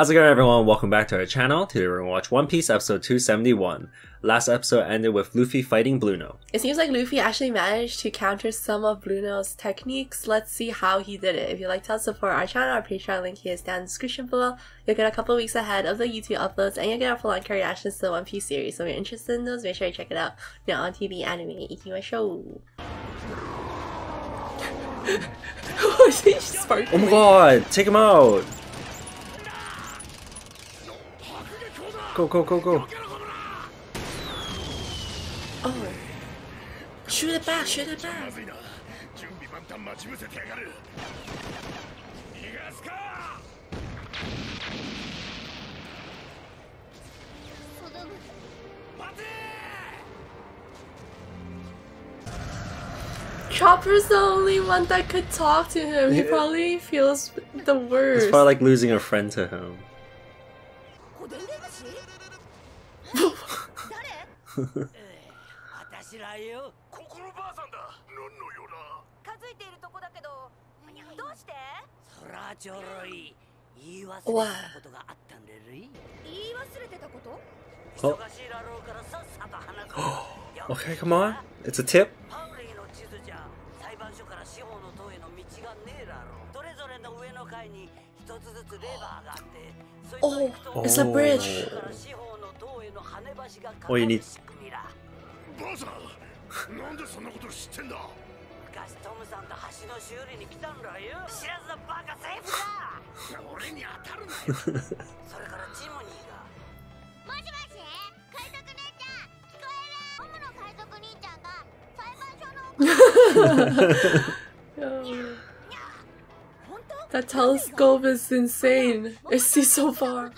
How's it going, everyone? Welcome back to our channel. Today we're gonna watch One Piece episode 271. Last episode ended with Luffy fighting Blueno. It seems like Luffy actually managed to counter some of Blueno's techniques. Let's see how he did it. If you'd like to support our channel, our Patreon link is down in the description below. You'll get a couple weeks ahead of the YouTube uploads and you'll get our full-on reactions to the One Piece series. So if you're interested in those, make sure you check it out. Now on TV anime, Ikimashou. Oh my god, take him out! Go, go, go, go. Oh. Shoot it back, shoot it back. Chopper's the only one that could talk to him. He probably feels the worst. It's probably like losing a friend to him. Wow. Oh. Okay, come on. It's a tip. Oh, it's a bridge. Oh, you need. That telescope is insane. I see so far.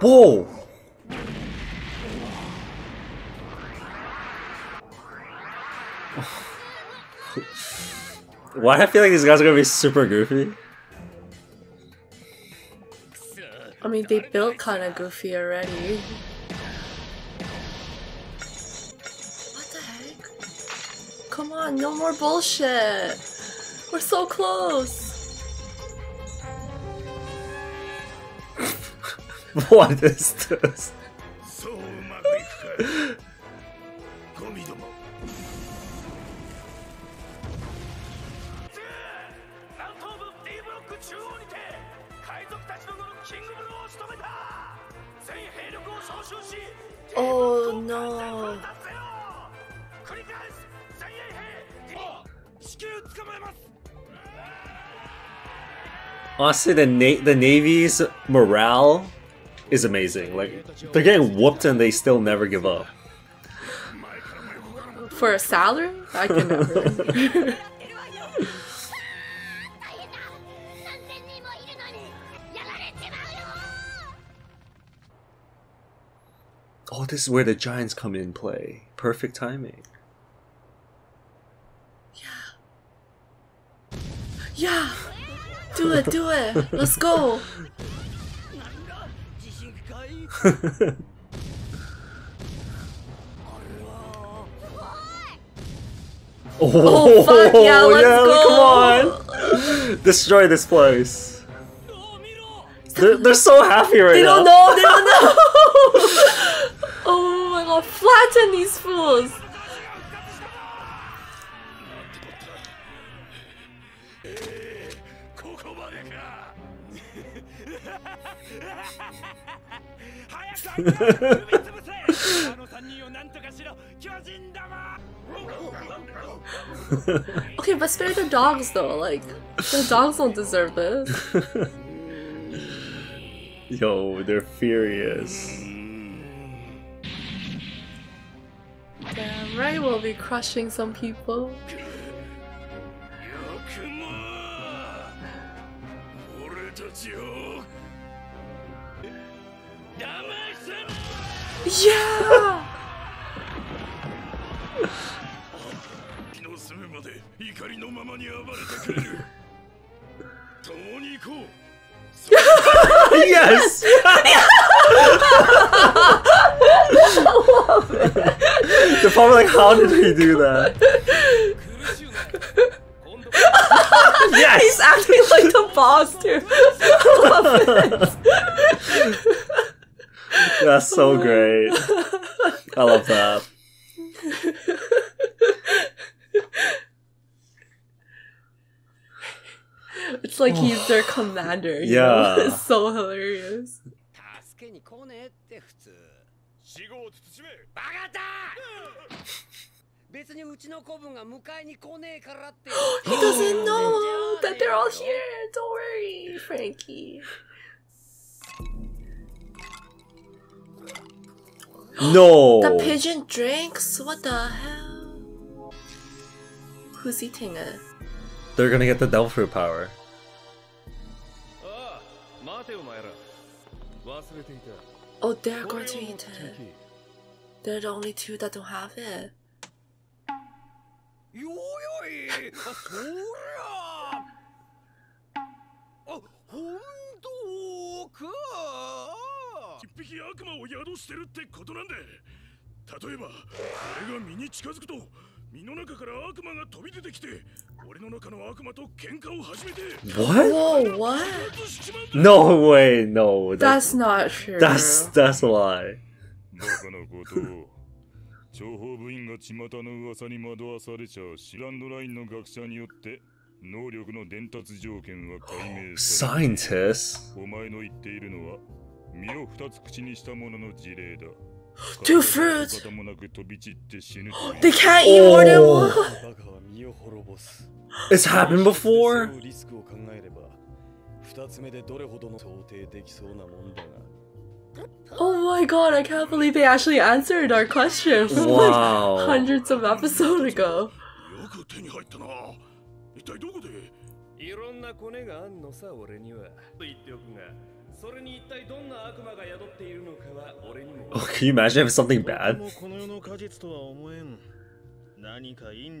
Whoa! Why I feel like these guys are gonna be super goofy? I mean, they built kind of goofy already. What the heck? Come on, no more bullshit! We're so close! What is this? Oh no! Honestly, the Navy's morale is amazing. Like, they're getting whooped and they still never give up. For a salary? I can never. Oh, this is where the giants come in play. Perfect timing. Yeah. Yeah! Do it, do it! Let's go! Oh, fuck yeah, let's go! Come on! Destroy this place. They're so happy right now. They don't know! Oh my god, flatten these fools! Okay, but spare the dogs though, like, the dogs don't deserve this. Yo, they're furious. Damn right, we'll be crushing some people. Yeah! Yes! I love it. They're probably like, how did he do that? Yes! He's acting like the boss, dude. I love it. That's so great. I love that. It's like he's their commander. Yeah. You know? It's so hilarious. He doesn't know that they're all here. Don't worry, Frankie. No. The pigeon drinks? What the hell? Who's eating it? They're gonna get the devil fruit power. Oh, they're going to eat it. They're the only two that don't have it. What? Whoa, what? No way, no. That's not true. That's a lie. Scientists? Two fruits! They can't eat more than one! It's happened before? Oh my god, I can't believe they actually answered our question from like hundreds of episodes ago. Oh, can you imagine if it's something bad? Oh shit! You'll beat him in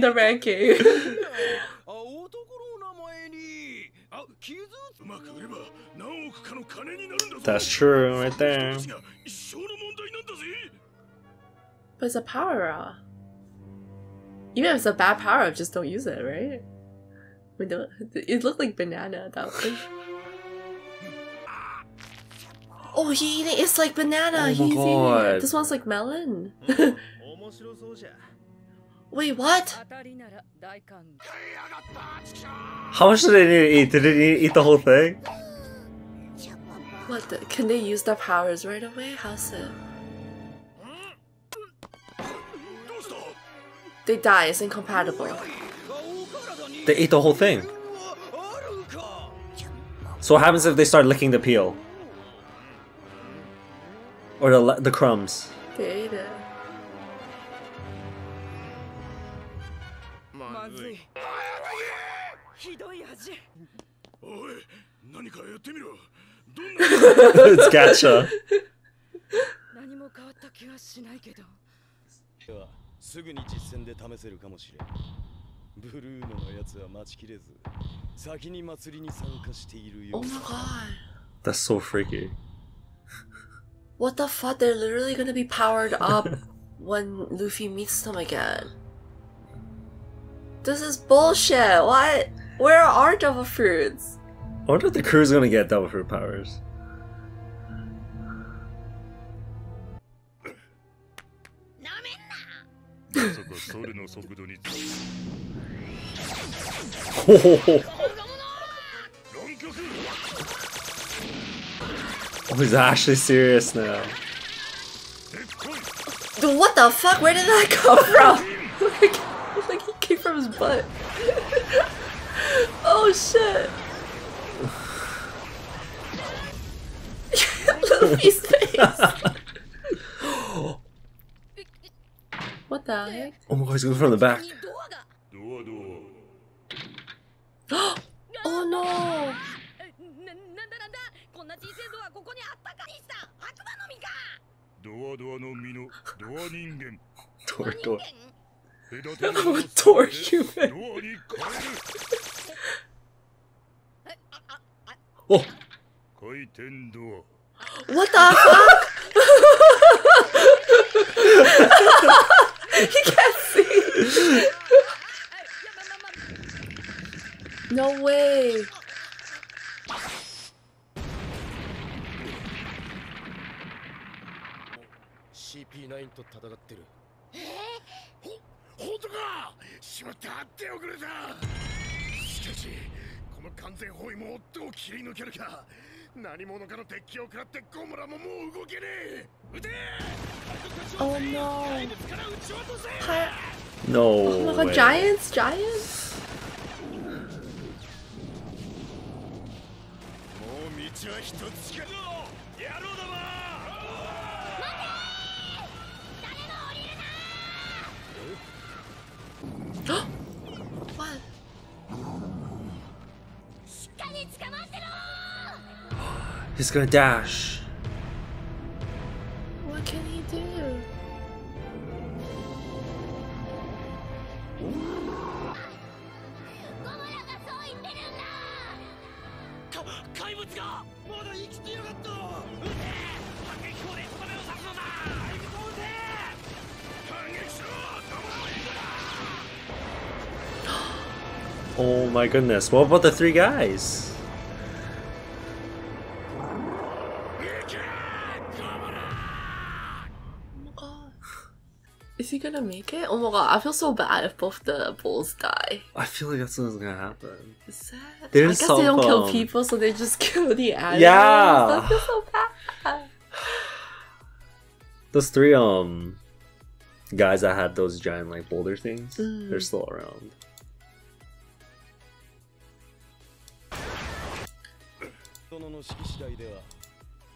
the ranking. That's true, right there. But it's a power up. Even if it's a bad power up, just don't use it, right? We don't, it looked like banana that was. Oh, he eating, it's like banana. Oh, he's eating it. This one's like melon. Wait, what? How much did they eat? Did they eat the whole thing? What? Can they use their powers right away? How's it? They die. It's incompatible. They ate the whole thing. So what happens if they start licking the peel? Or the crumbs. They ate it. It's gacha. Oh my god. That's so freaky. What the fuck? They're literally gonna be powered up when Luffy meets them again. This is bullshit. What? Where are devil fruits? I wonder if the crew's gonna get devil fruit powers. Oh, he's actually serious now. Dude, what the fuck? Where did that come from? It's like he came from his butt. Oh shit! Luffy's face. What the heck? Oh my god, he's going from the back. Oh no! Door. I'm a door human. Oh! What the fuck? He can't see. No way. CP9 と戦ってる。本当か？しまって手遅れだ。しかし、この完全包囲もどう切り抜けるか。何者かの鉄器を食らってゴムラももう動けねえ。撃て！ Oh no. No. Oh my god, giants. もう道は一つしかねえ。野郎だな。 What? He's gonna dash. What can he do? Oh my goodness, what about the three guys? Oh my god. Is he gonna make it? Oh my god, I feel so bad if both the bulls die. I feel like that's what's gonna happen. Is that... I guess they don't kill people, so they just kill the animals. Yeah! I feel so bad. Those three guys that had those giant like boulder things, they're still around.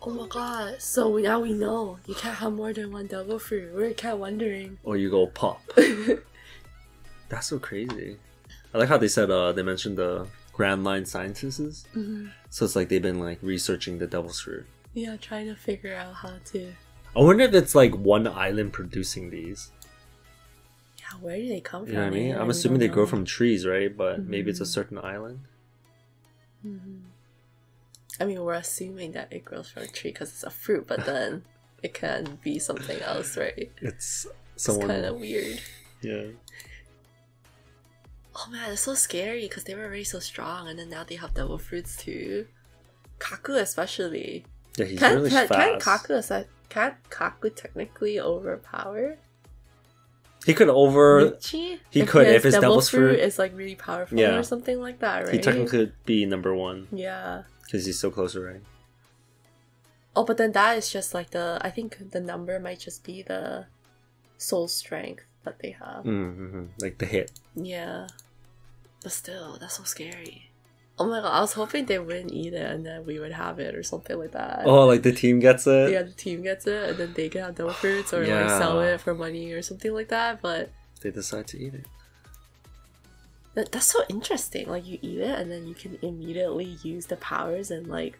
Oh my god, so now we know you can't have more than one double fruit. We're kind of wondering. Or you go pop. That's so crazy. I like how they said they mentioned the Grand Line scientists. So it's like they've been like researching the devil's fruit. Yeah, trying to figure out how to. I wonder if it's like one island producing these. Yeah, where do they come from? You know what I mean? I'm assuming they grow from trees, right? But maybe it's a certain island. I mean, we're assuming that it grows from a tree because it's a fruit, but then it can be something else, right? It's kind of weird. Yeah. Oh man, it's so scary because they were already so strong, and then now they have double fruits too. Kaku especially. Yeah, he's really fast. Can't Kaku technically overpower? He could Michi? If his double fruit is like really powerful or something like that, right? He technically could be #1. Yeah. Because he's so close, right? Oh, but then that is just like the... I think the number might just be the soul strength that they have. Like the hit. Yeah. But still, that's so scary. Oh my god, I was hoping they wouldn't eat it and then we would have it or something like that. Oh, like the team gets it? Yeah, the team gets it and then they can have double fruits or like sell it for money or something like that, but... They decide to eat it. That's so interesting, like you eat it and then you can immediately use the powers and like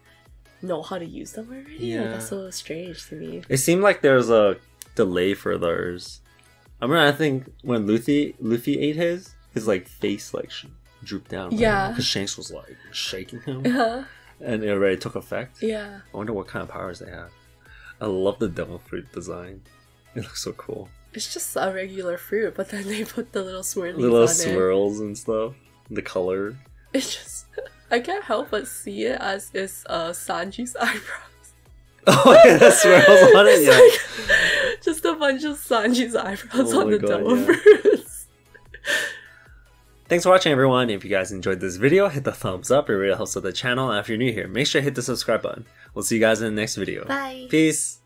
know how to use them already. Yeah. Like, that's so strange to me. It seemed like there was a delay for theirs. I remember I think when Luffy ate his like face like drooped down. Yeah. Because Shanks was like shaking him. And it already took effect. Yeah. I wonder what kind of powers they have. I love the devil fruit design. It looks so cool. It's just a regular fruit, but then they put the little swirlies on it. Little swirls and stuff. The color. It's just... I can't help but see it as is Sanji's eyebrows. Oh, yeah, the swirls on it, yeah. Like, just a bunch of Sanji's eyebrows on the double fruits. Thanks for watching, everyone. If you guys enjoyed this video, hit the thumbs up. It really helps with the channel. And if you're new here, make sure to hit the subscribe button. We'll see you guys in the next video. Bye. Peace.